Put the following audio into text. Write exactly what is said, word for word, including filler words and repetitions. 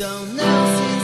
don't know.